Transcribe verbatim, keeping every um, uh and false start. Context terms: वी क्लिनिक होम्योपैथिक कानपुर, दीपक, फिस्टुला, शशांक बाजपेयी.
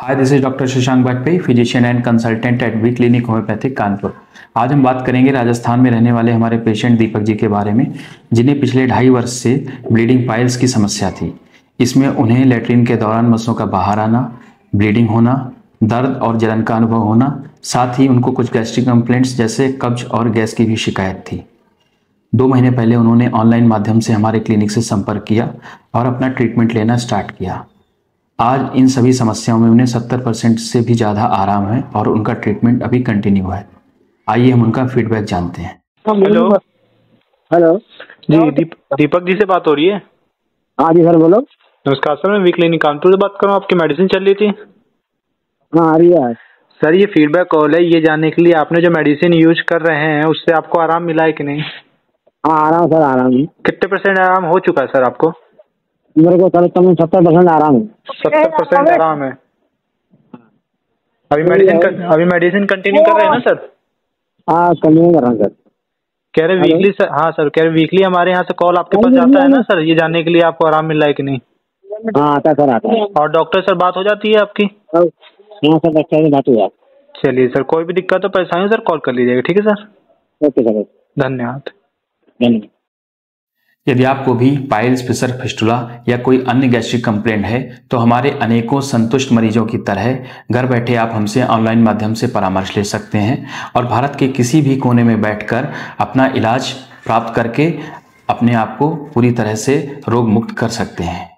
Hi, this is doctor शशांक बाजपेयी, physician and consultant at वी क्लिनिक होम्योपैथिक कानपुर। आज हम बात करेंगे राजस्थान में रहने वाले हमारे पेशेंट दीपक जी के बारे में, जिन्हें पिछले ढाई वर्ष से ब्लीडिंग पाइल्स की समस्या थी। इसमें उन्हें लेटरिन के दौरान मसों का बाहर आना, ब्लीडिंग होना, दर्द और जलन का अनुभव होना, साथ ही उनको कुछ गैस्ट्रिक कंप्लेंट्स जैसे कब्ज और गैस की भी शिकायत थी। दो महीने पहले उन्होंने ऑनलाइन माध्यम से हमारे क्लिनिक से संपर्क किया और अपना ट्रीटमेंट लेना स्टार्ट किया। आज इन सभी समस्याओं में उन्हें सत्तर परसेंट से भी ज़्यादा आराम है और उनका ट्रीटमेंट अभी कंटिन्यू है। आइए हम उनका फीडबैक जानते हैं। हेलो हेलो जी, दीप, दीपक जी से बात हो रही है? हाँ जी सर, बोलो। नमस्कार सर, मैं वी क्लिनिक कानपुर से बात कर रहा हूँ। आपकी मेडिसिन चल रही थी? हाँ, आ रही है सर। ये फीडबैक कॉल है ये जानने के लिए आपने जो मेडिसिन यूज कर रहे हैं उससे आपको आराम मिला है कि नहीं? हाँ, आराम सर, आराम। कितने परसेंट आराम हो चुका है सर आपको? मेरे को कम से कम सत्तर परसेंट आराम है। सत्तर परसेंट आराम है। अभी मेडिसिन अभी मेडिसिन कंटिन्यू कर रहे हैं ना सर? हाँ, कंटिन्यू कर रहा हूँ सर। कह रहे वीकली सर? हाँ सर, कह रहे वीकली हमारे यहाँ से कॉल आपके पास जाता है ना सर, ये जानने के लिए आपको आराम मिला है कि नहीं? हाँ, आता है सर, आता है। और डॉक्टर सर बात हो जाती है आपकी? हाँ सर, डॉक्टर से बात हो जाती है। चलिए सर, कोई भी दिक्कत हो परेशानी सर कॉल कर लीजिएगा, ठीक है सर? ओके सर, धन्यवाद। यदि आपको भी पाइल्स, फिशर, फिस्टुला या कोई अन्य गैस्ट्रिक कंप्लेंट है तो हमारे अनेकों संतुष्ट मरीजों की तरह घर बैठे आप हमसे ऑनलाइन माध्यम से परामर्श ले सकते हैं और भारत के किसी भी कोने में बैठकर अपना इलाज प्राप्त करके अपने आप को पूरी तरह से रोग मुक्त कर सकते हैं।